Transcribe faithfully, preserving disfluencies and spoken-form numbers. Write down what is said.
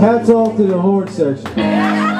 Hats off to the horn section.